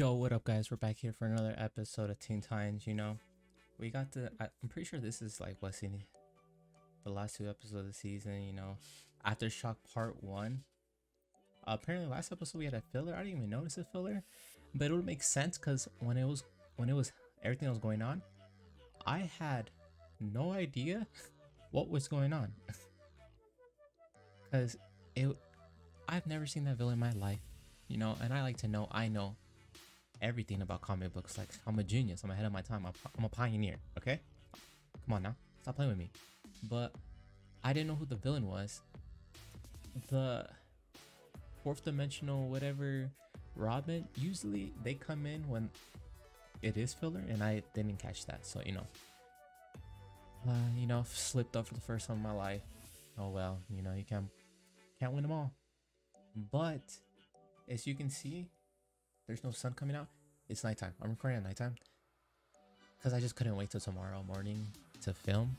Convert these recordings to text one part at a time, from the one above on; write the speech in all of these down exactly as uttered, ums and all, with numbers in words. Yo, what up guys, we're back here for another episode of Teen Titans. You know, we got the, I, I'm pretty sure this is like what's in the last two episodes of the season, you know, Aftershock part one. Uh, apparently last episode we had a filler. I didn't even notice a filler, but it would make sense because when it was, when it was, everything that was going on, I had no idea what was going on. Because it, I've never seen that villain in my life, you know, and I like to know, I know. Everything about comic books. Like, I'm a genius, I'm ahead of my time, I'm a pioneer, okay? Come on now, stop playing with me. But I didn't know who the villain was. The fourth dimensional whatever Robin, usually they come in when it is filler, and I didn't catch that. So, you know, uh, you know, slipped up for the first time in my life. Oh well, you know, you can't can't win them all. But as you can see, there's no sun coming out. It's nighttime. I'm recording at nighttime because I just couldn't wait till tomorrow morning to film.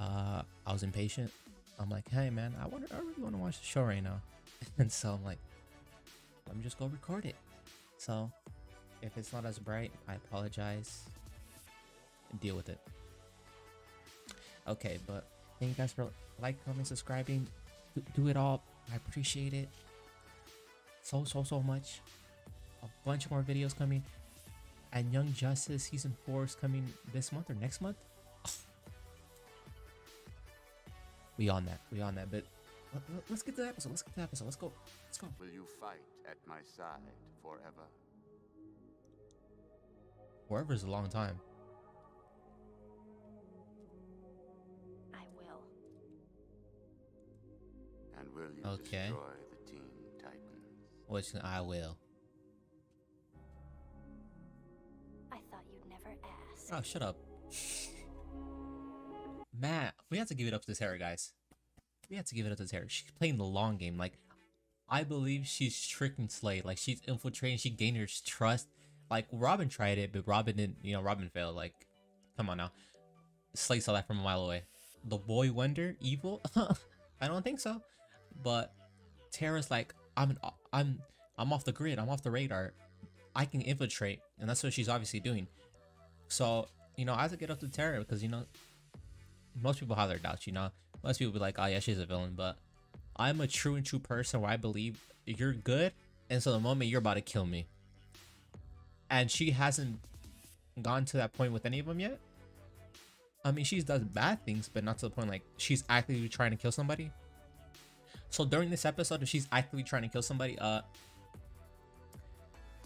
Uh, I was impatient. I'm like, hey man, I wonder, I really want to watch the show right now. And so I'm like, let me just go record it. So if it's not as bright, I apologize. Deal with it. Okay, but thank you guys for like, comment, subscribing. Do, do it all. I appreciate it so so so much. A bunch more videos coming, and Young Justice season four is coming this month or next month. Oh. We on that, we on that. But let's get to the episode. Let's get to the episode. Let's go. Let's go. Will you fight at my side forever? Forever is a long time. I will. And will you okay. destroy the Teen Titans? Which I will. Oh, shut up. Matt, we have to give it up to Terra, guys. We have to give it up to Terra. She's playing the long game. Like, I believe she's tricking Slade. Like, she's infiltrating. She gained her trust. Like, Robin tried it, but Robin didn't, you know, Robin failed. Like, come on now. Slade saw that from a mile away. The boy wonder, evil? I don't think so. But Terra's like, I'm, an, I'm, I'm off the grid. I'm off the radar. I can infiltrate. And that's what she's obviously doing. So, you know, I have to get up to Terra because, you know, most people have their doubts, you know. Most people be like, oh yeah, she's a villain, but I'm a true and true person where I believe you're good, and so the moment you're about to kill me. And she hasn't gone to that point with any of them yet. I mean, she's done bad things, but not to the point like she's actively trying to kill somebody. So during this episode, if she's actively trying to kill somebody, uh,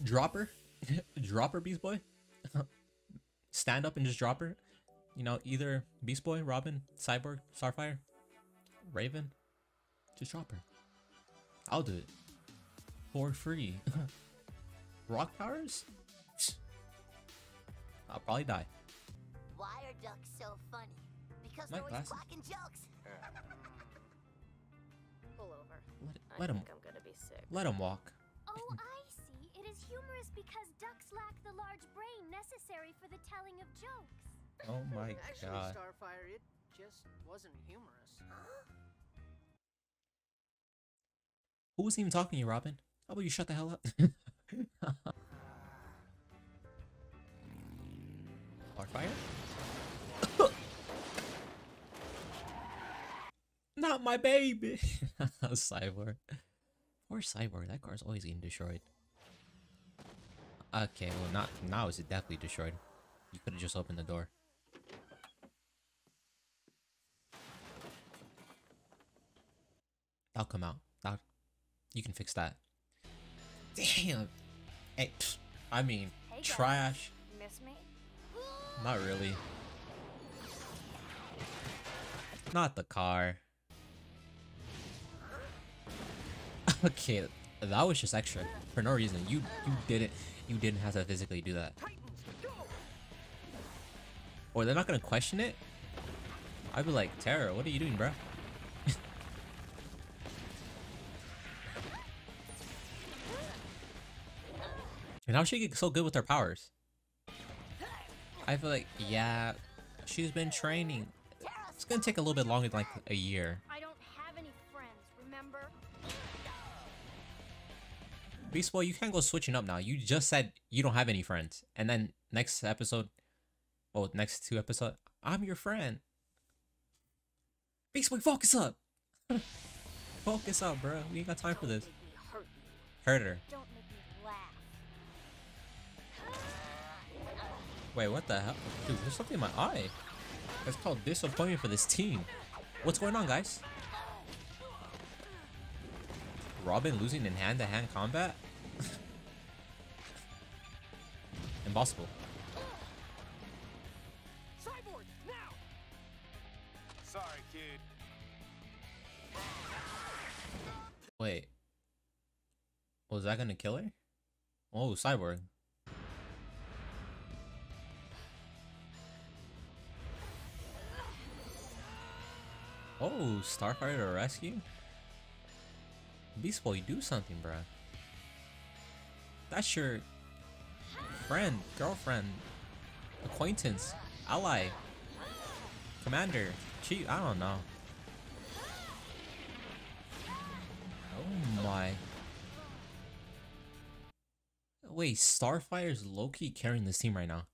drop her. Drop her, Beast Boy. Stand up and just drop her, you know, either Beast Boy, Robin, Cyborg, Starfire, Raven, just drop her. I'll do it for free. Rock powers? I'll probably die. Why are ducks so funny? Because they're always cracking jokes. Pull over. Let, let him. I'm gonna be sick. Let him walk. Oh, I see. It is humorous because ducks lack the large brain necessary for the telling of jokes. Oh my god. Actually, Starfire, it just wasn't humorous. Who was even talking to you, Robin? How about you shut the hell up? Starfire? Not my baby! Cyborg. Poor Cyborg, that car's always getting destroyed. Okay, well not now is it definitely destroyed. You could have just opened the door. That'll come out. That'll, you can fix that. Damn. Hey, pfft, I mean, hey trash. Miss me? Not really. Not the car. Okay, that was just extra for no reason. You you didn't you didn't have to physically do that. Or they're not gonna question it. I'd be like, Terra, what are you doing, bro? And how she gets so good with her powers? I feel like yeah, she's been training. It's gonna take a little bit longer than like a year. Beast Boy, you can't go switching up now. You just said you don't have any friends. And then next episode, well, next two episodes, I'm your friend. Beast Boy, focus up. Focus up, bro. We ain't got time for this. Hurt her. Wait, what the hell? Dude, there's something in my eye. That's called disappointment for this team. What's going on, guys? Robin losing in hand-to-hand combat? Impossible. Cyborg, now! Sorry, kid. Wait. Was that gonna kill her? Oh, Cyborg. Oh, Starfire to rescue? Beast Boy, do something, bruh. That's your friend, girlfriend, acquaintance, ally, commander, chief, I don't know. Oh my. Wait, Starfire's low-key carrying this team right now.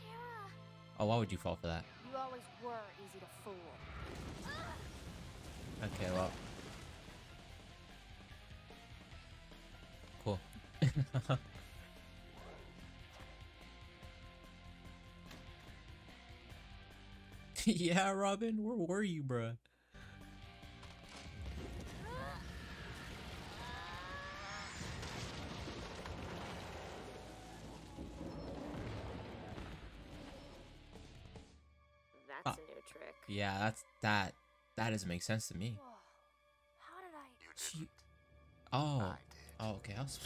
Terra. Oh, why would you fall for that? You always were easy to fool. Okay, well. Cool. Yeah, Robin, where were you, bruh? That's a new trick. Yeah, that's that. That doesn't make sense to me. Whoa. How did I? She... Oh. I did. Oh, okay. I was.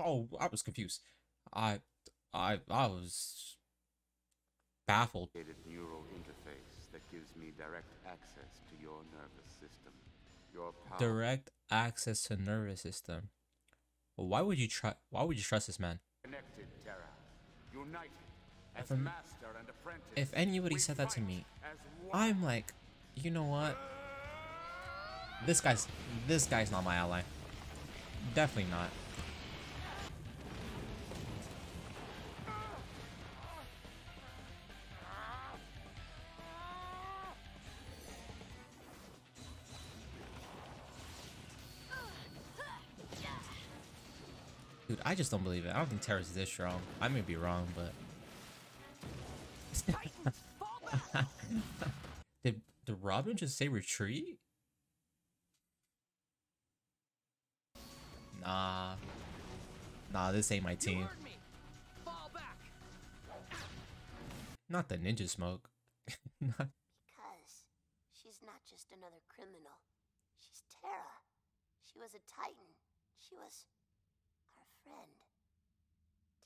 Oh, I was confused. I, I, I was baffled. Created neural interface that gives me direct access to your nervous system. Your power. Direct access to nervous system. Well, why would you try? Why would you trust this man? Connected, Terra. United. As master and apprentice, if anybody said that to me, I'm like, you know what? This guy's this guy's not my ally. Definitely not. Dude, I just don't believe it. I don't think Terra's this strong. I may be wrong, but did the Robin just say retreat? Nah, nah, this ain't my team. Fall back. Not the ninja smoke. Not because she's not just another criminal. She's Terra. She was a Titan. She was our friend.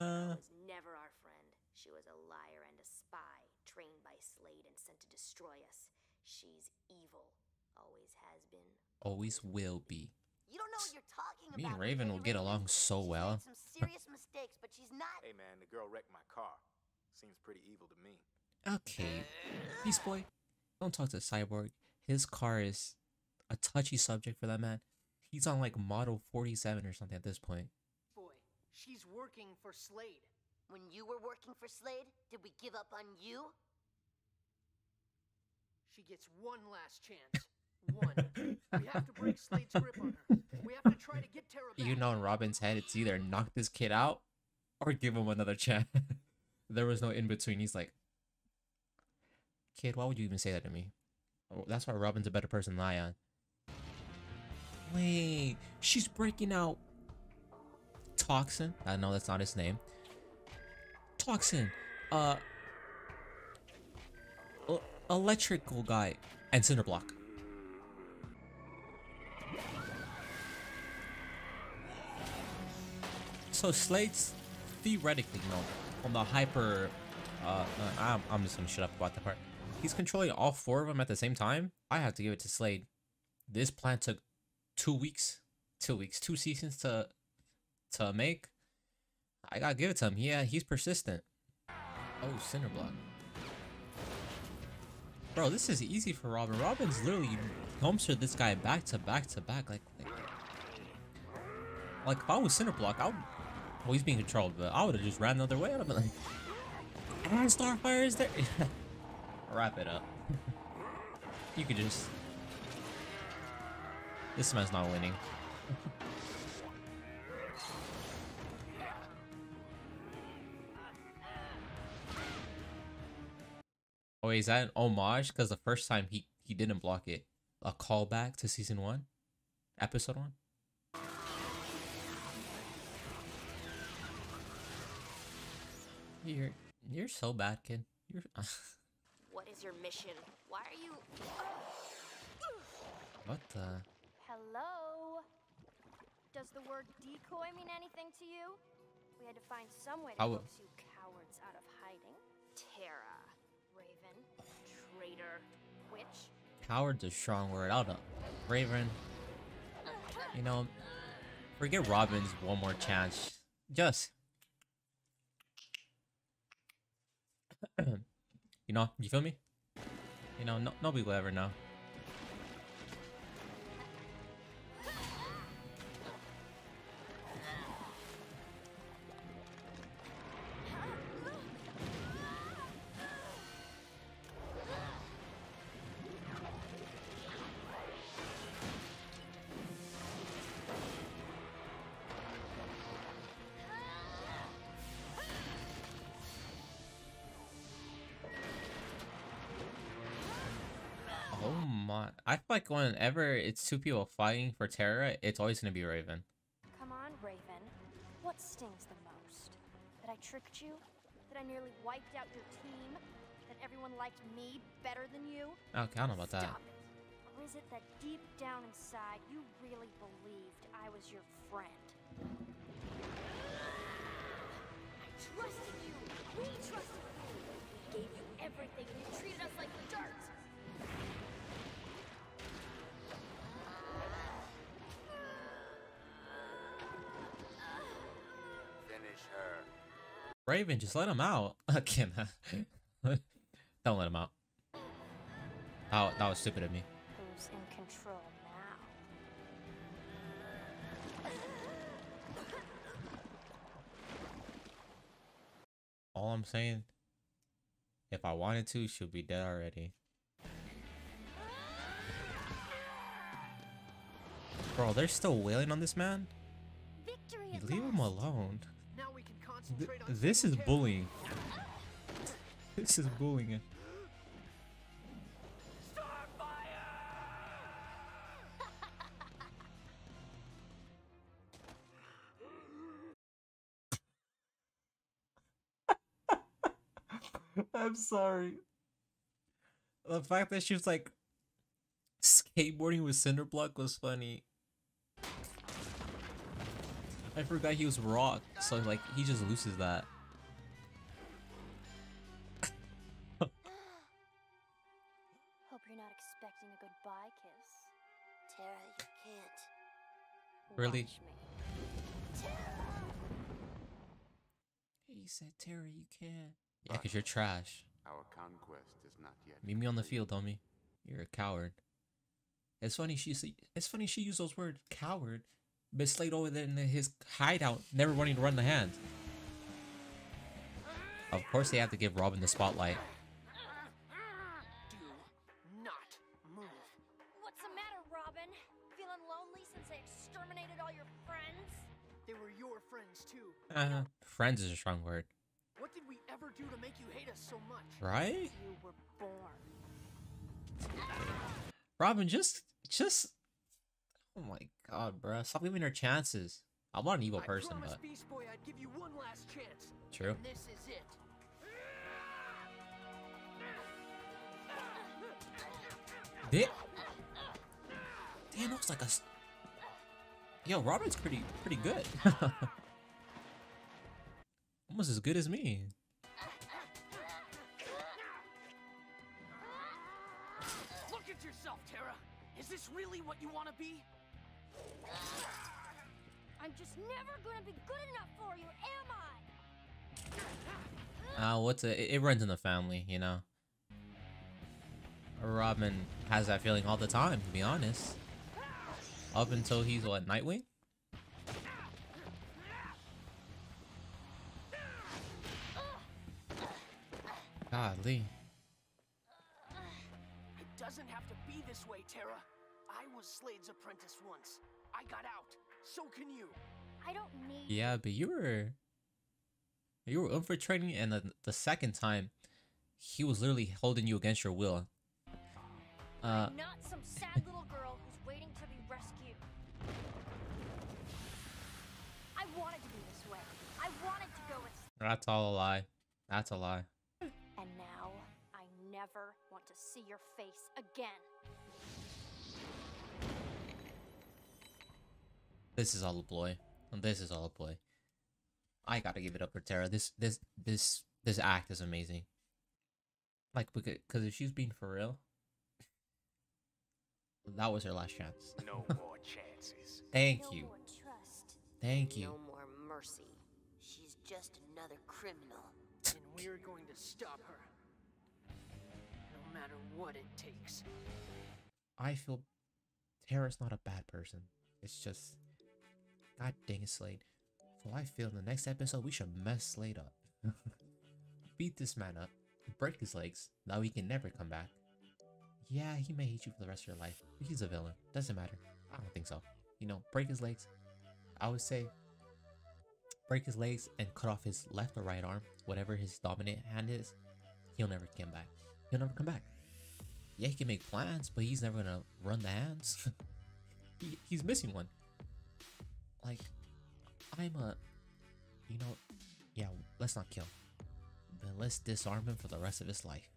Terra uh... was never our friend. She was a liar and a spy, trained by Slade and sent to destroy us. She's evil. Always has been. Always will be. You don't know what you're talking about. Me and Raven will get along so well. She's made some serious mistakes, but she's not. Hey man, the girl wrecked my car. Seems pretty evil to me. Okay. Beast Boy, don't talk to Cyborg. His car is a touchy subject for that man. He's on like model forty-seven or something at this point. Boy, she's working for Slade. When you were working for Slade, did we give up on you? She gets one last chance. One. We have to break Slade's grip on her. We have to try to get Terra back. You know, in Robin's head, it's either knock this kid out or give him another chance. There was no in between. He's like, kid, why would you even say that to me? Oh, that's why Robin's a better person than I am. Wait, she's breaking out Toxin. I know that's not his name. Toxin, uh, electrical guy, and Cinderblock. So Slade's theoretically known on the hyper. Uh, I'm I'm just gonna shut up about that part. He's controlling all four of them at the same time. I have to give it to Slade. This plan took two weeks, two weeks, two seasons to to make. I gotta give it to him. Yeah, he's persistent. Oh, Cinderblock. Bro, this is easy for Robin. Robin's literally dumpster this guy back to back to back. Like, like Like, if I was Cinderblock, I would... Well, he's being controlled, but I would have just ran the other way. I'd have been like, ah, Starfire is there. Wrap it up. You could just... This man's not winning. Oh, wait, is that an homage? Because the first time he, he didn't block it. A callback to season one? Episode one? You're you're so bad, kid. You're What is your mission? Why are you What the Hello? Does the word decoy mean anything to you? We had to find some way to get you cowards out of hiding. Terra, Raven, traitor, witch. Coward's a strong word. I don't know. Raven. You know, forget Robin's one more chance. Just you know, you feel me? You know, no, nobody will ever know. I feel like whenever it's two people fighting for Terra, it's always gonna be Raven. Come on, Raven. What stings the most? That I tricked you? That I nearly wiped out your team? That everyone liked me better than you? Okay, I don't know about Stop that. It. Or is it that deep down inside you really believed I was your friend? I trusted you. We trusted you. We gave you everything and you treated us like dirt. Raven, just let him out. Again, don't let him out. Oh, that was stupid of me. Who's in control now? All I'm saying, if I wanted to, she'll be dead already. Bro, they're still wailing on this man? Leave him alone. Th this is bullying. This is bullying. I'm sorry. The fact that she was like skateboarding with Cinderblock was funny. I forgot he was rock, so like he just loses that. Hope you're not expecting a goodbye kiss, Terra. You can't. Really? He said, "Terra, you can't." Yeah, cause you're trash. Our conquest is not yet. Meet me on the field, homie. You're a coward. It's funny she. It's funny she used those words, coward. But Slade over there in his hideout, never wanting to run the hand. Of course they have to give Robin the spotlight. Do not move. What's the matter, Robin? Feeling lonely since I exterminated all your friends? They were your friends too. Uh, friends is a strong word. What did we ever do to make you hate us so much? Right? You were born. Robin, just just oh my god, bro. Stop giving her chances. I'm not an evil person, but... Beast Boy, I'd give you one last chance. True. This is it. Damn, Damn looks like a... Yo, Robin's pretty, pretty good. Almost as good as me. Look at yourself, Terra. Is this really what you want to be? I'm just never gonna be good enough for you, am I? Uh, what's a, it, it runs in the family, you know. Robin has that feeling all the time, to be honest. Up until he's what, Nightwing? Golly. It doesn't have to be this way, Terra. I was Slade's apprentice once. I got out. So can you. I don't need. Yeah, but you were. You were infiltrating, and the, the second time, he was literally holding you against your will. Uh, I'm not some sad little girl who's waiting to be rescued. I wanted to be this way. I wanted to go with. That's all a lie. That's a lie. And now I never want to see your face again. This is all a ploy. This is all a ploy. I gotta give it up for Terra. This, this, this, this act is amazing. Like, because if she's being for real, that was her last chance. No more chances. Thank you. No more trust. Thank you. No more mercy. She's just another criminal. And we're going to stop her, no matter what it takes. I feel Terra's not a bad person. It's just, god dang it, Slade. So I feel in the next episode, we should mess Slade up. Beat this man up, break his legs, now he can never come back. Yeah, he may hate you for the rest of your life, but he's a villain. Doesn't matter. I don't think so. You know, break his legs. I would say break his legs and cut off his left or right arm, whatever his dominant hand is. He'll never come back. He'll never come back. Yeah, he can make plans, but he's never gonna run the hands. he, he's missing one. Like, I'm a, you know, yeah, let's not kill, but let's disarm him for the rest of his life.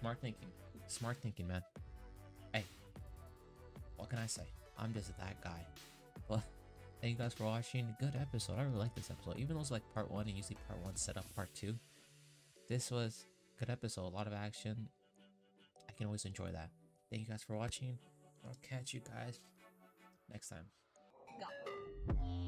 Smart thinking, smart thinking, man. Hey, what can I say? I'm just that guy. Well, thank you guys for watching. Good episode. I really like this episode. Even though it's like part one and usually part one set up part two, this was a good episode. A lot of action. I can always enjoy that. Thank you guys for watching. I'll catch you guys next time. Go.